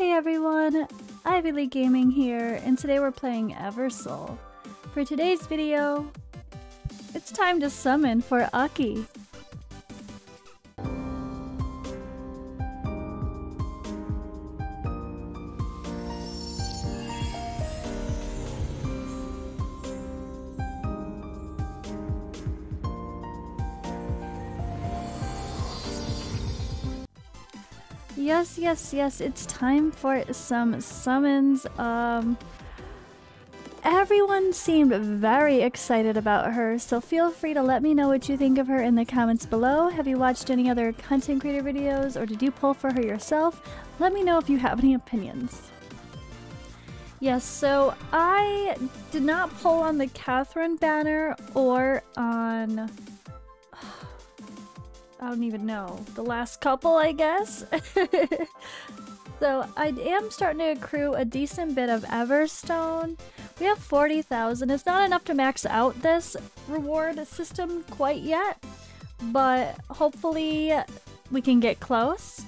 Hey everyone, Ivy Lee Gaming here, and today we're playing Eversoul. For today's video, it's time to summon for Aki. Yes, yes, yes, it's time for some summons. Everyone seemed very excited about her, so feel free to let me know what you think of her in the comments below. Have you watched any other content creator videos, or did you pull for her yourself? Let me know if you have any opinions. Yes, so I did not pull on the Catherine banner or on... I don't even know. The last couple, I guess. So I am starting to accrue a decent bit of Everstone. We have 40,000. It's not enough to max out this reward system quite yet, but hopefully we can get close.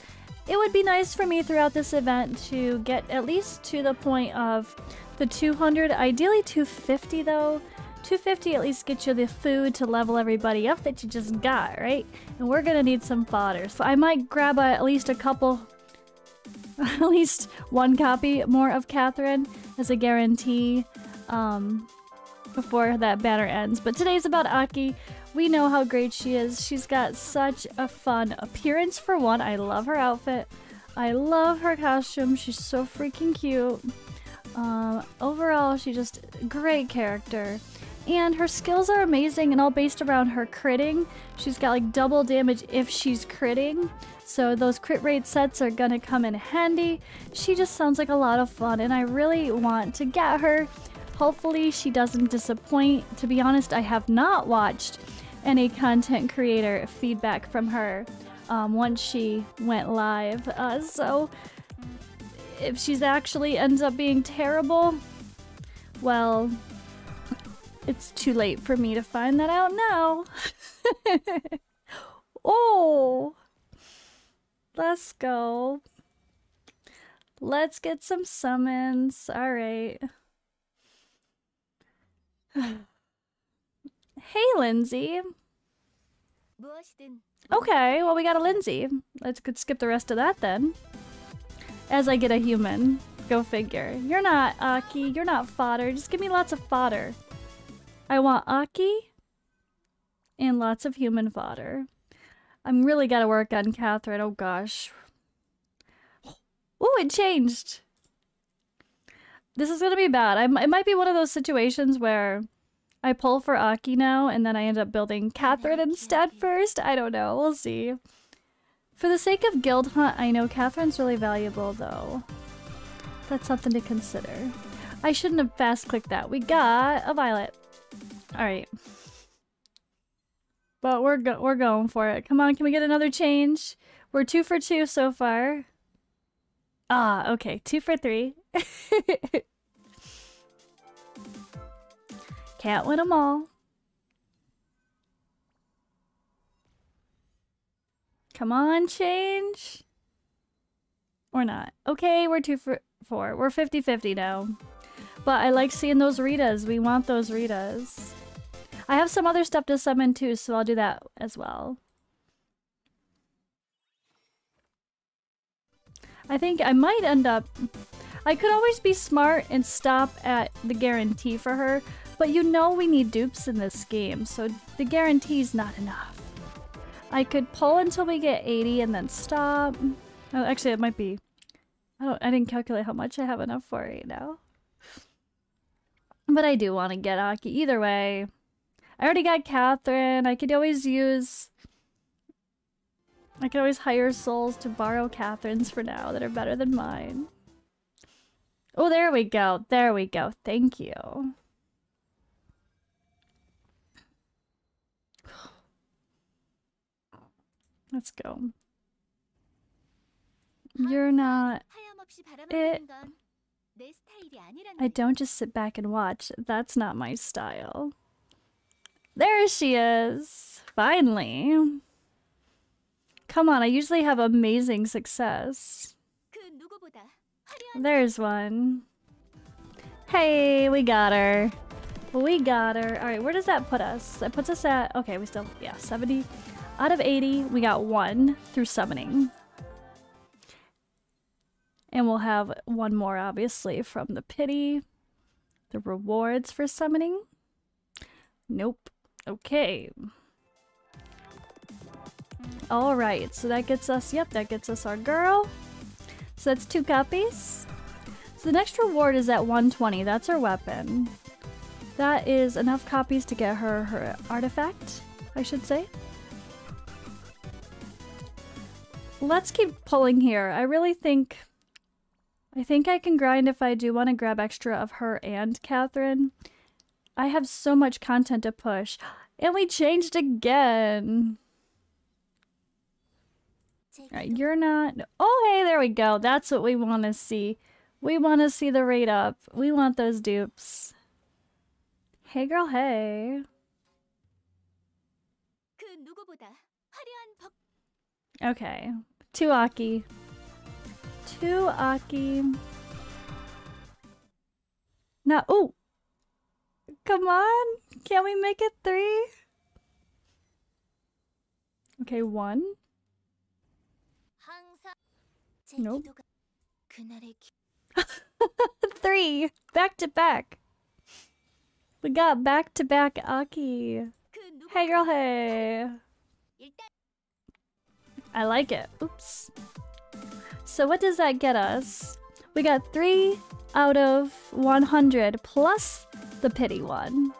It would be nice for me throughout this event to get at least to the point of the 200, ideally 250 though. 250 at least gets you the food to level everybody up that you just got, right? And we're gonna need some fodder, so I might grab at least a couple, at least one copy more of Catherine as a guarantee before that banner ends. But today's about Aki. We know how great she is. She's got such a fun appearance for one. I love her outfit. I love her costume. She's so freaking cute. Overall, she's just a great character. And her skills are amazing and all based around her critting. She's got like double damage if she's critting, so those crit rate sets are gonna come in handy. She just sounds like a lot of fun and I really want to get her. Hopefully she doesn't disappoint. To be honest, I have not watched any content creator feedback from her once she went live. So if she's actually ends up being terrible, well, it's too late for me to find that out now. Oh, let's go. Let's get some summons. All right. Hey, Lindsey. Okay, well, we got a Lindsey. Let's skip the rest of that then. As I get a human. Go figure. You're not Aki. You're not fodder. Just give me lots of fodder. I want Aki and lots of human fodder. I'm really gotta work on Catherine. Oh gosh. Oh, it changed. This is gonna be bad. It might be one of those situations where I pull for Aki now and then I end up building Catherine instead first. I don't know. We'll see. For the sake of guild hunt, I know Catherine's really valuable though. That's something to consider. I shouldn't have fast clicked that. We got a violet. Alright. But we're going for it. Come on, can we get another change? We're 2 for 2 so far. Ah, okay. 2 for 3. Can't win them all. Come on, change. Or not. Okay, we're 2 for 4. We're 50-50 now. But I like seeing those Ritas. We want those Ritas. I have some other stuff to summon too, so I'll do that as well. I think I might end up... I could always be smart and stop at the guarantee for her, but you know we need dupes in this game, so the guarantee's not enough. I could pull until we get 80 and then stop. Oh, actually, it might be... I didn't calculate how much I have enough for right now. But I do want to get Aki either way. I already got Catherine. I could always use... I could always hire souls to borrow Catherine's for now that are better than mine. Oh, there we go. There we go. Thank you. Let's go. You're not it. I don't just sit back and watch. That's not my style. There she is! Finally! Come on, I usually have amazing success. There's one. Hey, we got her. We got her. All right, where does that put us? That puts us at, okay, we still, yeah, 70. Out of 80, we got one through summoning. And we'll have one more, obviously, from the pity. The rewards for summoning. Nope. Okay. All right, so that gets us, yep, that gets us our girl. So that's 2 copies. So the next reward is at 120, that's her weapon. That is enough copies to get her artifact, I should say. Let's keep pulling here. I really think, I can grind if I do want to grab extra of her and Catherine. I have so much content to push. And we changed again. All right, you're not. Oh, hey, there we go. That's what we want to see. We want to see the rate up. We want those dupes. Hey, girl, hey. Okay. 2 Aki. 2 Aki. Now, oh. Come on. Can we make it 3? Okay, 1. Nope. 3. Back to back. We got back to back Aki. Hey girl, hey. I like it. Oops. So what does that get us? We got 3 out of 100 plus the pity one.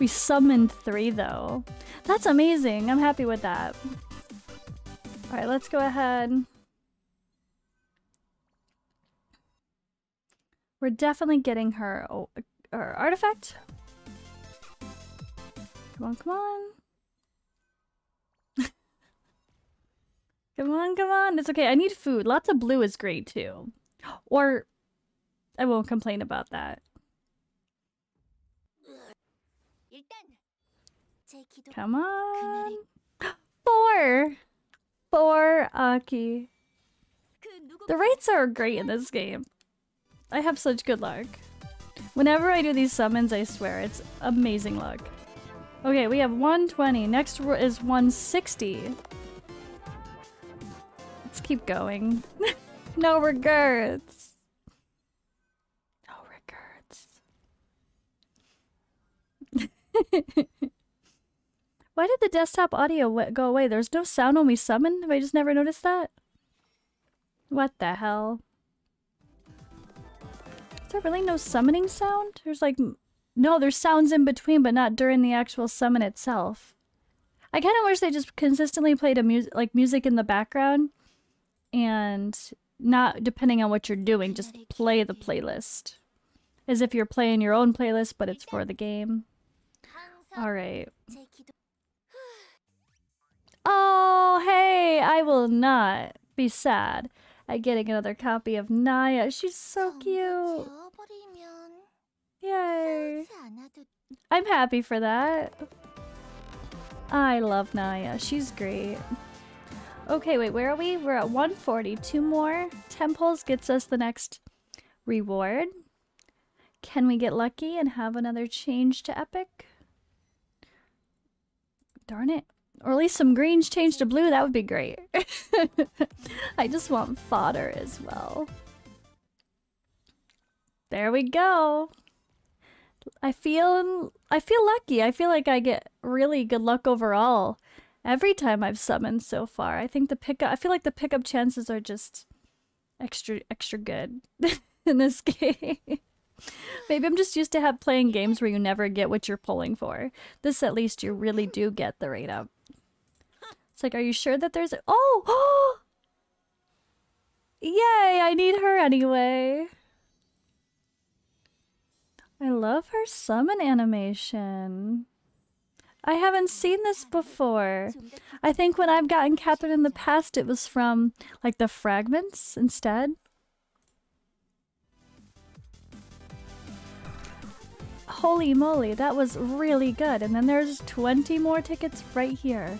We summoned 3 though. That's amazing. I'm happy with that. All right, let's go ahead. We're definitely getting her, her artifact. Come on, come on. Come on, come on. It's okay. I need food. Lots of blue is great too. Or I won't complain about that. Come on. 4 Aki. The rates are great in this game. I have such good luck. Whenever I do these summons, I swear, it's amazing luck. Okay, we have 120. Next is 160. Let's keep going. No regrets. No regrets. Why did the desktop audio go away? There's no sound when we summon? Have I just never noticed that? What the hell? Is there really no summoning sound? There's like, no, there's sounds in between, but not during the actual summon itself. I kind of wish they just consistently played a music in the background, and not depending on what you're doing, just play the playlist, as if you're playing your own playlist, but it's for the game. All right. Oh, hey! I will not be sad at getting another copy of Naya. She's so cute. Yay! I'm happy for that. I love Naya. She's great. Okay, wait, where are we? We're at 140. 2 more. 10 pulls gets us the next reward. Can we get lucky and have another change to epic? Darn it. Or at least some greens change to blue. That would be great. I just want fodder as well. There we go. I feel lucky. I feel like I get really good luck overall every time I've summoned so far. I think the pickup, I feel like the pickup chances are just extra good in this game. Maybe I'm just used to playing games where you never get what you're pulling for. This at least you really do get the rate up. It's like, are you sure that there's a oh! Yay, I need her anyway. I love her summon animation. I haven't seen this before. I think when I've gotten Catherine in the past, it was from like the fragments instead. Holy moly, that was really good. And then there's 20 more tickets right here.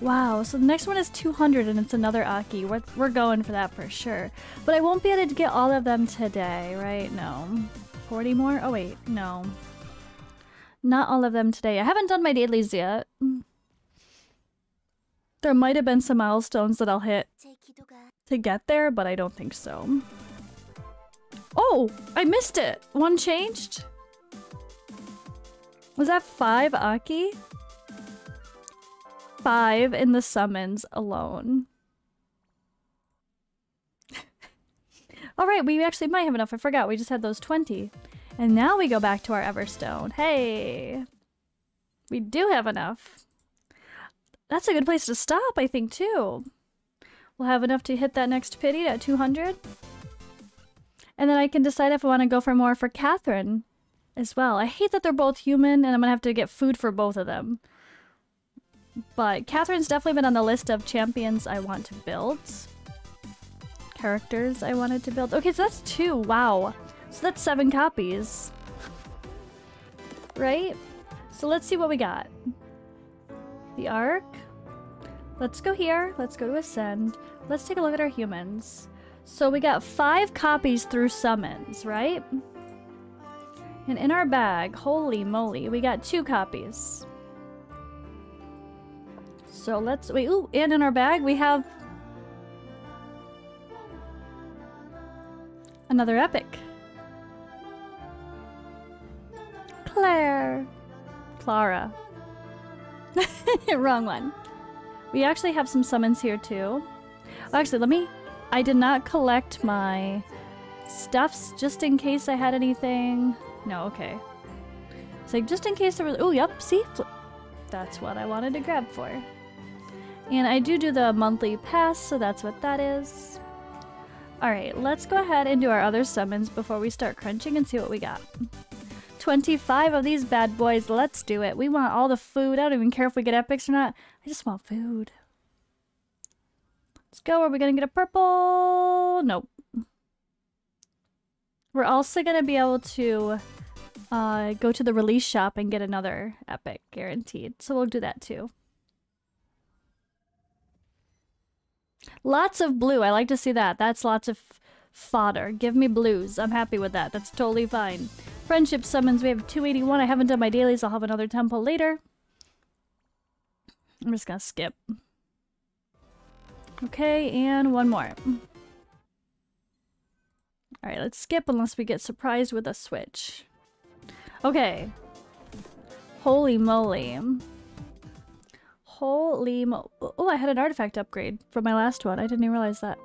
Wow, so the next one is 200 and it's another Aki. We're going for that for sure. But I won't be able to get all of them today, right? No. 40 more? Oh wait, no. Not all of them today. I haven't done my dailies yet. There might have been some milestones that I'll hit to get there, but I don't think so. Oh! I missed it! One changed? Was that 5 Aki? 5 in the summons alone. Alright, we actually might have enough. I forgot, we just had those 20. And now we go back to our Everstone. Hey! We do have enough. That's a good place to stop, I think, too. We'll have enough to hit that next pity at 200. And then I can decide if I want to go for more for Catherine as well. I hate that they're both human and I'm gonna have to get food for both of them. But Catherine's definitely been on the list of champions I want to build. Characters I wanted to build. Okay, so that's 2. Wow. So that's 7 copies. Right? So let's see what we got. The Arc. Let's go here. Let's go to Ascend. Let's take a look at our humans. So we got 5 copies through summons, right? And in our bag, holy moly, we got 2 copies. So let's wait. Ooh, and in our bag we have another epic. Clara. Wrong one. We actually have some summons here too. Actually, I did not collect my stuffs just in case I had anything. No, okay. So just in case there was. Oh, yep. See, that's what I wanted to grab for. And I do the monthly pass, so that's what that is. Alright, let's go ahead and do our other summons before we start crunching and see what we got. 25 of these bad boys, let's do it. We want all the food. I don't even care if we get epics or not. I just want food. Let's go. Are we going to get a purple? Nope. We're also going to be able to go to the release shop and get another epic, guaranteed. So we'll do that too. Lots of blue. I like to see that. That's lots of fodder. Give me blues. I'm happy with that. That's totally fine. Friendship summons. We have 281. I haven't done my dailies. I'll have another temple later. I'm just gonna skip. Okay, and one more. Alright, let's skip unless we get surprised with a switch. Okay. Holy moly. Oh, I had an artifact upgrade from my last one. I didn't even realize that.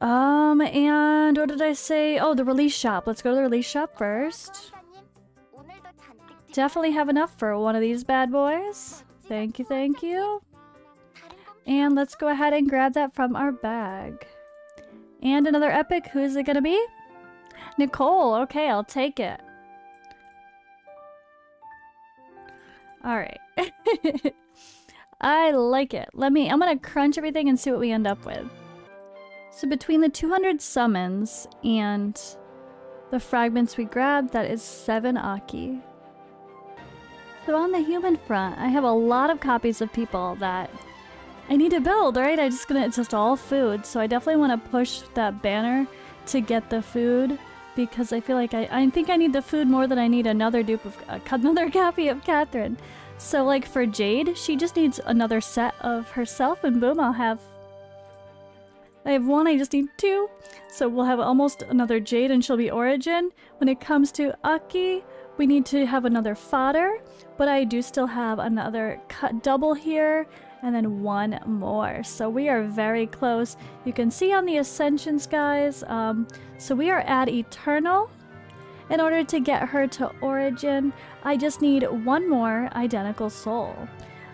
And what did I say? Oh, the release shop. Let's go to the release shop first. Definitely have enough for one of these bad boys. Thank you, thank you. And let's go ahead and grab that from our bag. And another epic. Who is it gonna be? Nicole. Okay, I'll take it. Alright. I like it. I'm gonna crunch everything and see what we end up with. So between the 200 summons and the fragments we grabbed, that is 7 Aki. So on the human front, I have a lot of copies of people that I need to build, right? It's just all food, so I definitely want to push that banner to get the food. Because I feel like I think I need the food more than I need another dupe of another copy of Catherine. So like for Jade, she just needs another set of herself, and boom, I have one. I just need 2, so we'll have almost another Jade, and she'll be origin. When it comes to Aki, we need to have another fodder, but I do still have another double here, and then one more. So we are very close. You can see on the Ascensions, guys. So we are at Eternal. In order to get her to Origin, I just need one more Identical Soul.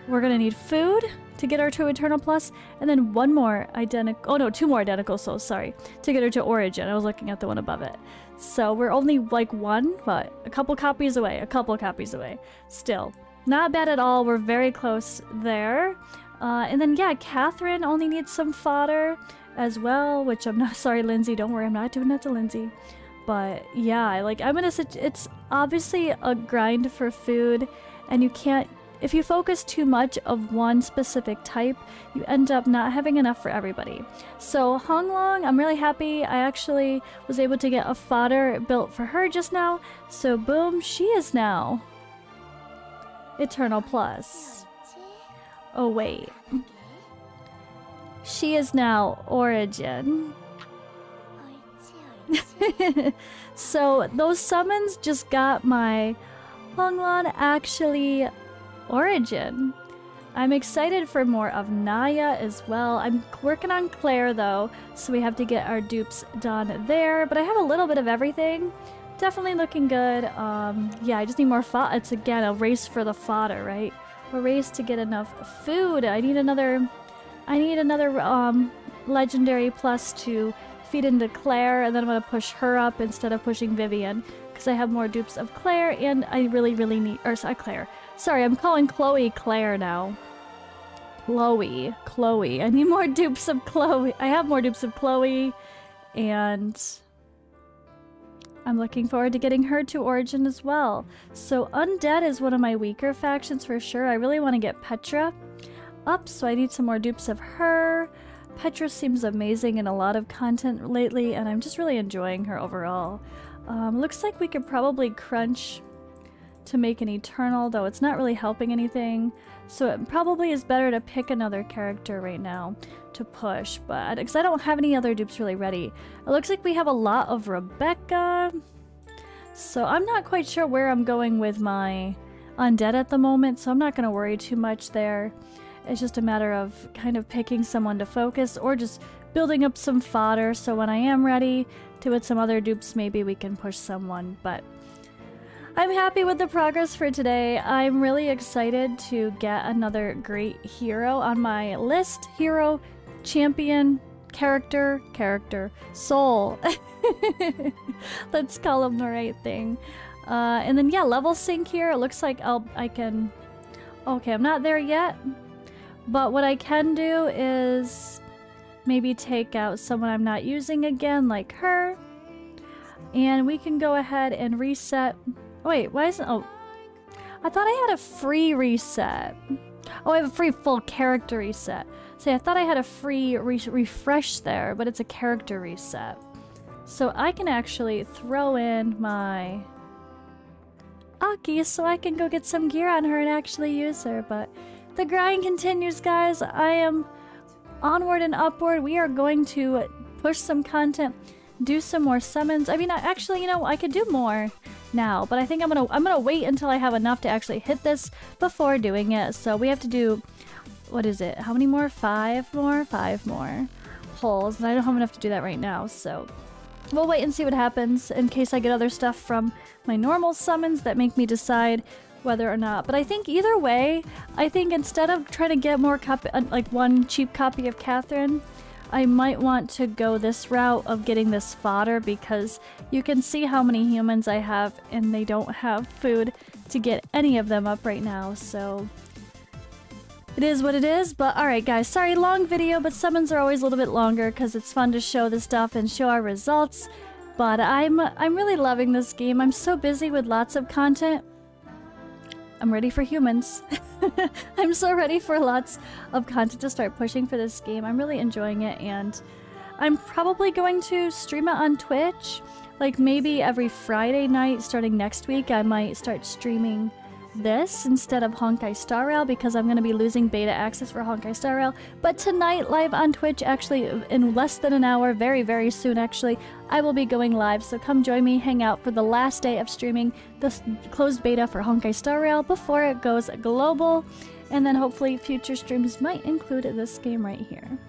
We're gonna need food to get her to Eternal Plus, and then one more Identical... Oh no, 2 more Identical Souls, sorry. To get her to Origin. I was looking at the one above it. So we're only like one, but a couple copies away. A couple copies away. Still. Not bad at all. We're very close there. And then, yeah, Catherine only needs some fodder as well, which I'm not... Sorry, Lindsey. Don't worry. I'm not doing that to Lindsey. But, yeah, like, I'm gonna... It's obviously a grind for food, and you can't... If you focus too much of one specific type, you end up not having enough for everybody. So Honglan, I'm really happy. I actually was able to get a fodder built for her just now. So boom, she is now Eternal Plus. Oh wait. She is now Origin. So those summons just got my Honglan actually Origin. I'm excited for more of Naya as well. I'm working on Claire though, so we have to get our dupes done there. But I have a little bit of everything. Definitely looking good. Yeah, I just need more fodder. It's again a race for the fodder, right? A race to get enough food. I need another legendary plus to feed into Claire, and then I'm gonna push her up instead of pushing Vivian because I have more dupes of Claire, and I really need. Or sorry, Claire. Sorry, I'm calling Chloe Claire now. Chloe. I need more dupes of Chloe. I have more dupes of Chloe, and I'm looking forward to getting her to Origin as well. So Undead is one of my weaker factions for sure. I really want to get Petra up, so I need some more dupes of her. Petra seems amazing in a lot of content lately, and I'm just really enjoying her overall. Looks like we could probably crunch to make an Eternal, though it's not really helping anything. So it probably is better to pick another character right now to push, but because I don't have any other dupes really ready. It looks like we have a lot of Rebecca. So I'm not quite sure where I'm going with my Undead at the moment, so I'm not going to worry too much there. It's just a matter of kind of picking someone to focus or just building up some fodder so when I am ready to with some other dupes, maybe we can push someone. But I'm happy with the progress for today. I'm really excited to get another great hero on my list. Hero, champion, character, soul. Let's call him the right thing. And then yeah, level sync here. It looks like I can... Okay, I'm not there yet. But what I can do is maybe take out someone I'm not using again, like her. And we can go ahead and reset. Wait, why isn't... Oh, I thought I had a free reset. Oh, I have a free full character reset. See, I thought I had a free refresh there, but it's a character reset. So I can actually throw in my Aki so I can go get some gear on her and actually use her, but... The grind continues, guys. I am onward and upward. We are going to push some content, do some more summons. I mean, actually, you know, I could do more now, but I think I'm gonna wait until I have enough to actually hit this before doing it. So we have to do, what is it? How many more? Five more pulls, and I don't have enough to do that right now. So we'll wait and see what happens in case I get other stuff from my normal summons that make me decide whether or not. But I think either way, I think instead of trying to get more copy, like one cheap copy of Catherine, I might want to go this route of getting this fodder because you can see how many humans I have and they don't have food to get any of them up right now. So it is what it is, but alright guys, sorry, long video, but summons are always a little bit longer because it's fun to show this stuff and show our results. But I'm really loving this game. I'm so busy with lots of content. I'm ready for humans. I'm so ready for lots of content to start pushing for this game. I'm really enjoying it, and I'm probably going to stream it on Twitch. Like maybe every Friday night starting next week, I might start streaming this instead of Honkai Star Rail because I'm going to be losing beta access for Honkai Star Rail. But tonight, live on Twitch, actually in less than an hour, very soon actually, I will be going live, so come join me, hang out for the last day of streaming this closed beta for Honkai Star Rail before it goes global, and then hopefully future streams might include this game right here.